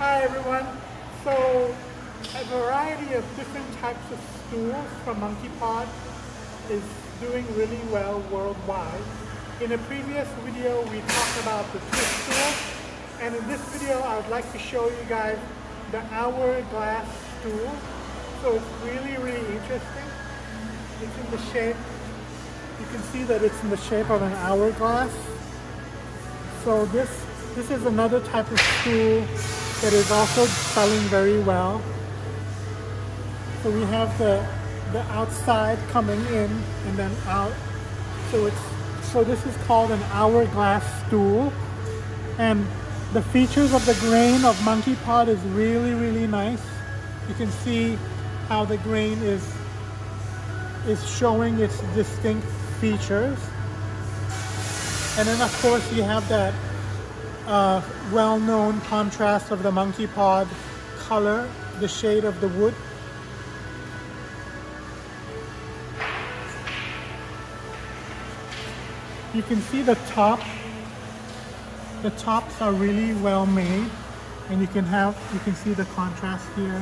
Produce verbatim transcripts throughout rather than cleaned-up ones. Hi everyone. So a variety of different types of stools from Monkey Pod is doing really well worldwide. In a previous video we talked about the twist stool, and in this video I would like to show you guys the hourglass stool. So it's really really interesting. It's in the shape, you can see that it's in the shape of an hourglass. So this This is another type of stool that is also selling very well. So we have the, the outside coming in and then out. So, it's, so this is called an hourglass stool. And the features of the grain of Monkey Pod is really, really nice. You can see how the grain is, is showing its distinct features. And then of course you have that Uh, well-known contrast of the Monkey Pod color, the shade of the wood. You can see the top. The tops are really well made, and you can have you can see the contrast here.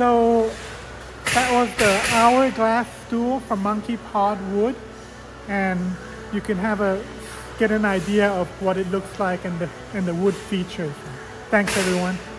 So that was the hourglass stool from Monkey Pod Wood, and you can have a get an idea of what it looks like and the and the wood features. Thanks everyone.